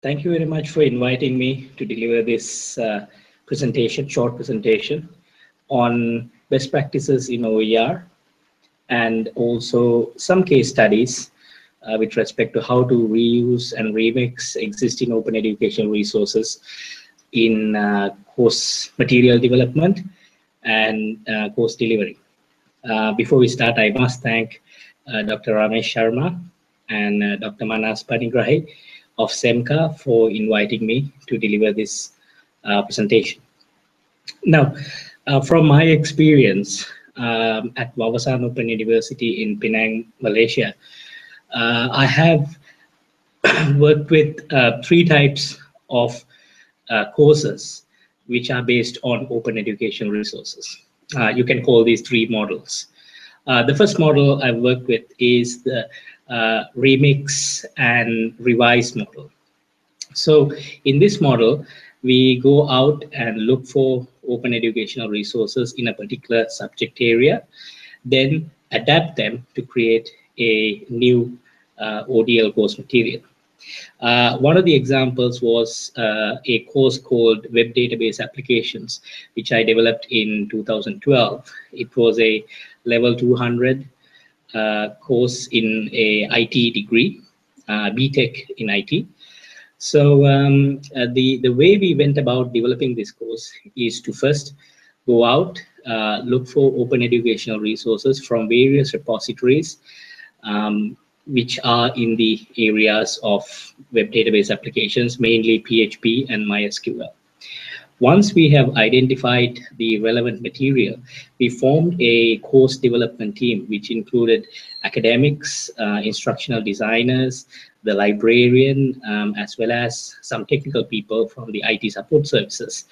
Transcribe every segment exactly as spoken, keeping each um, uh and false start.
Thank you very much for inviting me to deliver this uh, presentation, short presentation on best practices in O E R and also some case studies uh, with respect to how to reuse and remix existing open educational resources in uh, course material development and uh, course delivery. Uh, before we start, I must thank uh, Doctor Ramesh Sharma and uh, Doctor Manas Panigrahi of SEMCA for inviting me to deliver this uh, presentation. Now, uh, from my experience um, at Wawasan Open University in Penang, Malaysia, uh, I have worked with uh, three types of uh, courses which are based on open educational resources. Uh, you can call these three models. Uh, the first model I've worked with is the Uh, remix and revise model. So in this model, we go out and look for open educational resources in a particular subject area, then adapt them to create a new uh, O D L course material. Uh, one of the examples was uh, a course called Web Database Applications, which I developed in two thousand twelve. It was a level two hundred Uh, course in a I T degree, uh, B-Tech in I T. So um, uh, the, the way we went about developing this course is to first go out, uh, look for open educational resources from various repositories, um, which are in the areas of web database applications, mainly P H P and MySQL. Once we have identified the relevant material, we formed a course development team, which included academics, uh, instructional designers, the librarian, um, as well as some technical people from the I T support services,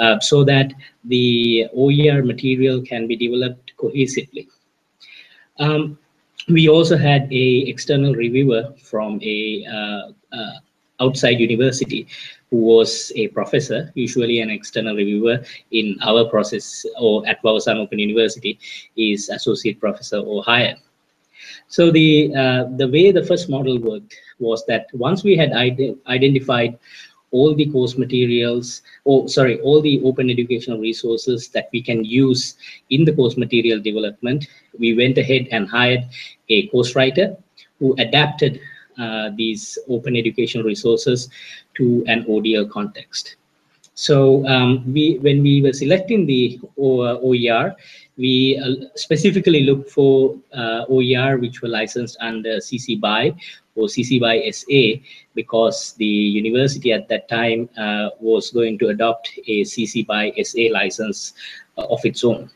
uh, so that the O E R material can be developed cohesively. Um, we also had a external reviewer from a uh, uh, outside university, who was a professor, usually an external reviewer in our process or at Wawasan Open University is associate professor or higher. So the, uh, the way the first model worked was that once we had ident- identified all the course materials, or sorry, all the open educational resources that we can use in the course material development, we went ahead and hired a course writer who adapted Uh, these open educational resources to an O D L context. So um, we, when we were selecting the O E R, we uh, specifically looked for uh, O E R which were licensed under C C B Y or C C B Y S A, because the university at that time uh, was going to adopt a C C B Y S A license uh, of its own.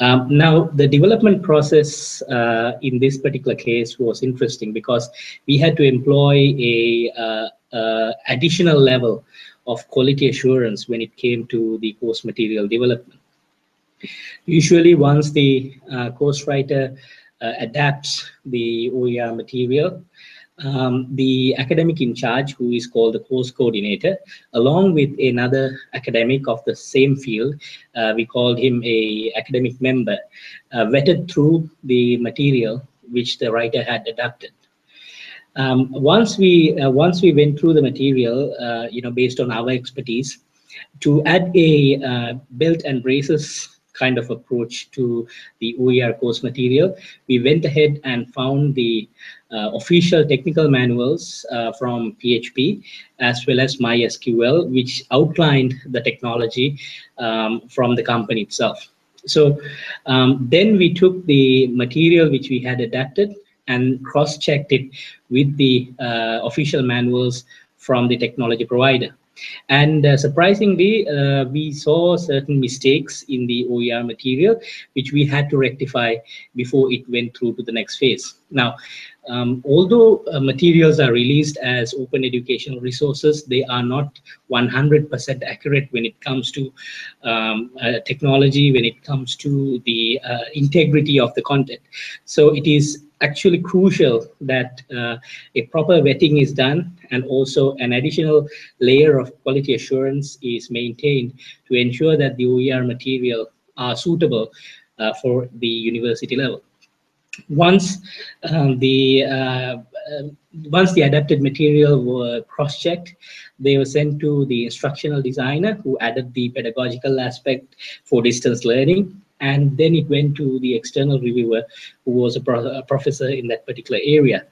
Um, now, the development process uh, in this particular case was interesting because we had to employ a uh, uh, additional level of quality assurance when it came to the course material development. Usually, once the uh, course writer uh, adapts the O E R material, Um, the academic in charge, who is called the course coordinator, along with another academic of the same field, uh, we called him a academic member, uh, vetted through the material which the writer had adapted. Um, once we uh, once we went through the material, uh, you know, based on our expertise, to add a uh, belt and braces kind of approach to the O E R course material, we went ahead and found the uh, official technical manuals uh, from P H P as well as MySQL, which outlined the technology um, from the company itself. So um, then we took the material which we had adapted and cross-checked it with the uh, official manuals from the technology provider. And uh, surprisingly, uh, we saw certain mistakes in the O E R material, which we had to rectify before it went through to the next phase. Now, um, although uh, materials are released as open educational resources, they are not one hundred percent accurate when it comes to um, uh, technology, when it comes to the uh, integrity of the content. So it is actually crucial that uh, a proper vetting is done, and also an additional layer of quality assurance is maintained to ensure that the O E R material are suitable uh, for the university level. Once um, the uh, um, once the adapted material were cross-checked, they were sent to the instructional designer who added the pedagogical aspect for distance learning. And then it went to the external reviewer who was a, pro a professor in that particular area.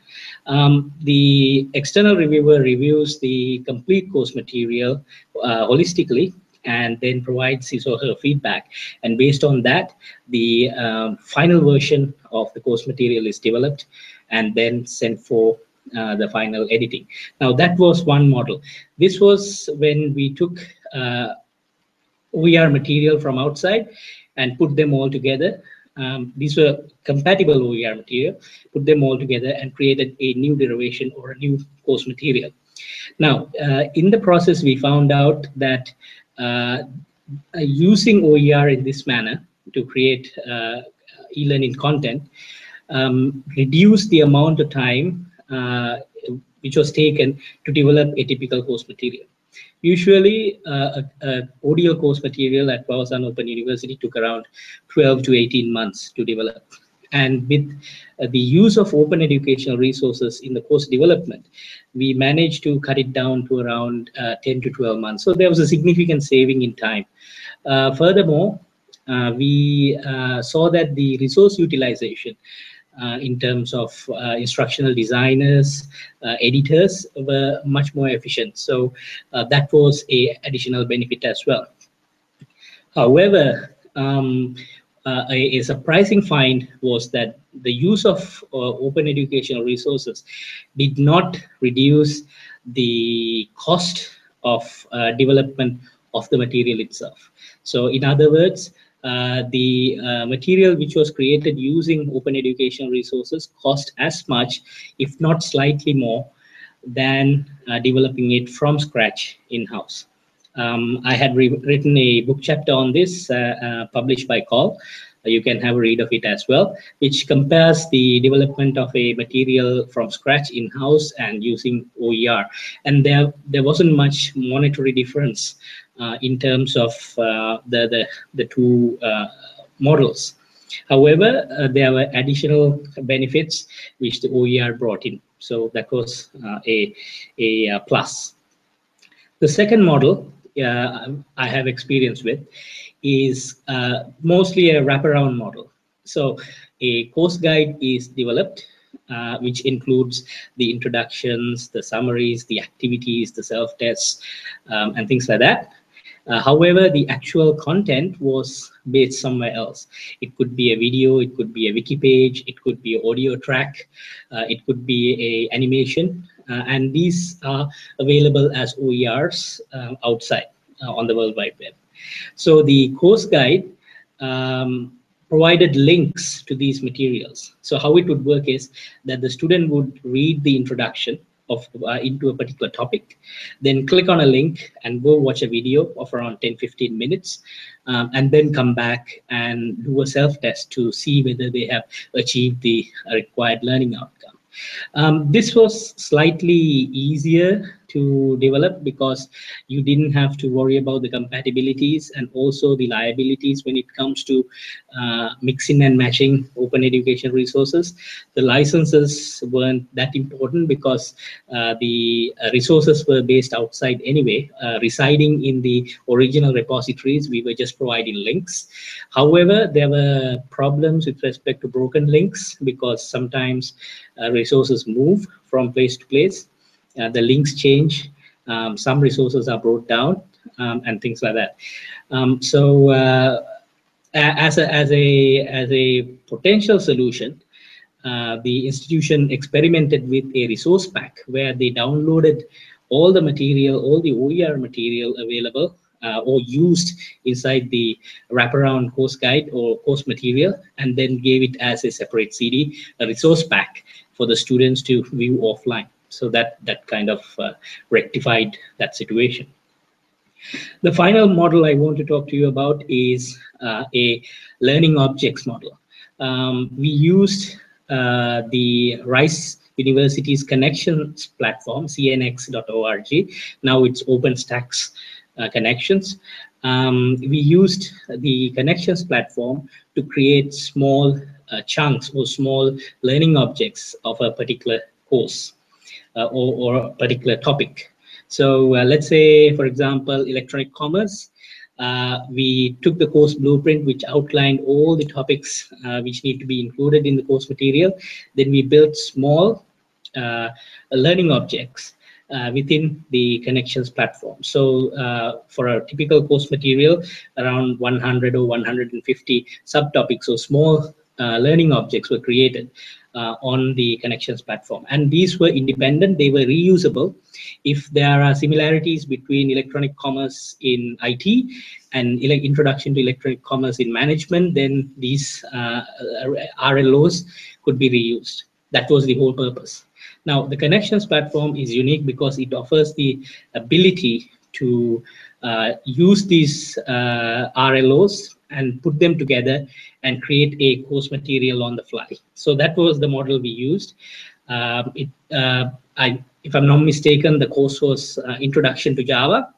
Um, the external reviewer reviews the complete course material uh, holistically, and then provides his or her feedback. And based on that, the um, final version of the course material is developed and then sent for uh, the final editing. Now, that was one model. This was when we took uh, O E R material from outside and put them all together. Um, these were compatible O E R material, put them all together and created a new derivation or a new course material. Now, uh, in the process, we found out that Uh, using O E R in this manner to create uh, e-learning content um, reduced the amount of time uh, which was taken to develop a typical course material. Usually, uh, a, a O D L course material at Wawasan Open University took around twelve to eighteen months to develop. And with uh, the use of open educational resources in the course development, we managed to cut it down to around uh, ten to twelve months. So there was a significant saving in time. Uh, furthermore, uh, we uh, saw that the resource utilization uh, in terms of uh, instructional designers, uh, editors were much more efficient. So uh, that was an additional benefit as well. However, um, Uh, a, a surprising find was that the use of uh, open educational resources did not reduce the cost of uh, development of the material itself. So in other words, uh, the uh, material which was created using open educational resources cost as much, if not slightly more, than uh, developing it from scratch in-house. Um, I had written a book chapter on this, uh, uh, published by Call. You can have a read of it as well, which compares the development of a material from scratch in-house and using O E R. And there, there wasn't much monetary difference uh, in terms of uh, the, the, the two uh, models. However, uh, there were additional benefits which the O E R brought in. So that was uh, a, a, a plus. The second model Uh, I have experience with is uh, mostly a wraparound model. So a course guide is developed, uh, which includes the introductions, the summaries, the activities, the self-tests, um, and things like that. Uh, however, the actual content was based somewhere else. It could be a video, it could be a wiki page, it could be an audio track, uh, it could be an animation. Uh, and these are available as O E Rs uh, outside uh, on the World Wide Web. So the course guide um, provided links to these materials. So how it would work is that the student would read the introduction of uh, into a particular topic, then click on a link and go watch a video of around ten to fifteen minutes, um, and then come back and do a self-test to see whether they have achieved the required learning outcome. Um, this was slightly easier to develop because you didn't have to worry about the compatibilities and also the liabilities when it comes to uh, mixing and matching open education resources. The licenses weren't that important because uh, the resources were based outside anyway, uh, residing in the original repositories. We were just providing links. However, there were problems with respect to broken links because sometimes uh, resources move from place to place. Uh, the links change, um, some resources are brought down, um, and things like that. Um, so uh, as, a, as, a, as a potential solution, uh, the institution experimented with a resource pack where they downloaded all the material, all the O E R material available uh, or used inside the wraparound course guide or course material, and then gave it as a separate C D, a resource pack for the students to view offline. So that, that kind of uh, rectified that situation. The final model I want to talk to you about is uh, a learning objects model. Um, we used uh, the Rice University's Connections platform, C N X dot org. Now it's OpenStax uh, Connections. Um, we used the Connections platform to create small uh, chunks or small learning objects of a particular course uh, or, or a particular topic. So uh, let's say, for example, electronic commerce. Uh, we took the course blueprint, which outlined all the topics uh, which need to be included in the course material. Then we built small uh, learning objects uh, within the Connections platform. So uh, for our typical course material, around one hundred or one hundred fifty subtopics or small uh, learning objects were created uh, on the Connections platform. And these were independent, they were reusable. If there are similarities between electronic commerce in I T and introduction to electronic commerce in management, then these uh, R L Os could be reused. That was the whole purpose. Now, the Connections platform is unique because it offers the ability to uh, use these uh, R L Os and put them together and create a course material on the fly. So that was the model we used. Uh, it, uh, I, if I'm not mistaken, the course was uh, Introduction to Java.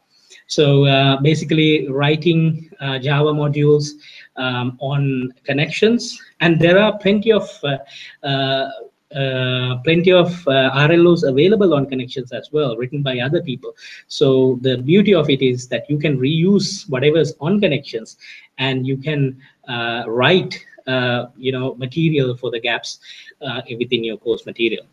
So uh, basically writing uh, Java modules um, on Connections. And there are plenty of uh, uh, uh, plenty of uh, R L Os available on Connections as well, written by other people. So the beauty of it is that you can reuse whatever's on Connections, and you can uh, write uh, you know, material for the gaps uh, within your course material.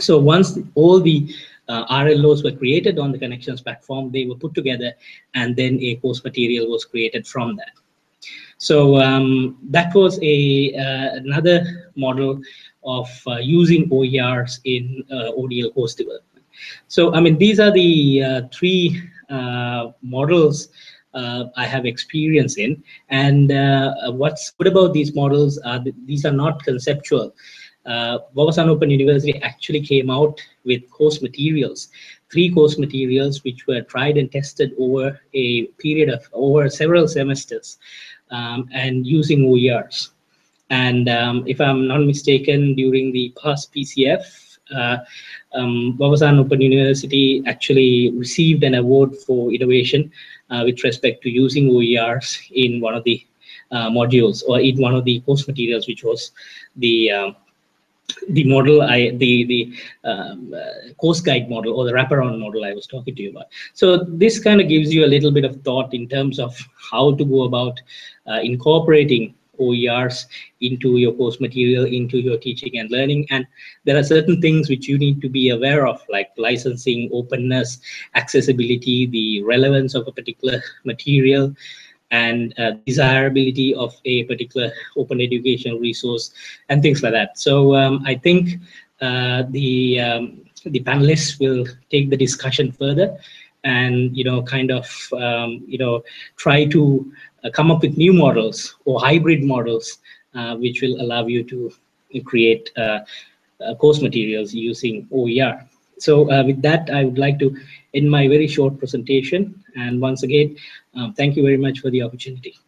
So once all the uh, R L Os were created on the Connections platform, they were put together, and then a course material was created from that. So um, that was a uh, another model of uh, using O E Rs in uh, O D L course development. So I mean, these are the uh, three uh, models Uh, I have experience in, and uh, what's good about these models are that these are not conceptual. Uh, Wawasan Open University actually came out with course materials, three course materials which were tried and tested over a period of over several semesters, um, and using O E Rs. And um, if I'm not mistaken, during the past P C F, Uh, um, Wawasan Open University actually received an award for innovation uh, with respect to using O E Rs in one of the uh, modules or in one of the course materials, which was the uh, the model I the the um, uh, course guide model or the wraparound model I was talking to you about. So this kind of gives you a little bit of thought in terms of how to go about uh, incorporating O E Rs into your course material, into your teaching and learning. And there are certain things which you need to be aware of, like licensing, openness, accessibility, the relevance of a particular material, and uh, desirability of a particular open educational resource, and things like that. So um, I think uh, the um, the panelists will take the discussion further, and you know, kind of um, you know, try to Uh, come up with new models or hybrid models, uh, which will allow you to create uh, uh, course materials using O E R. So uh, with that, I would like to end my very short presentation. And once again, um, thank you very much for the opportunity.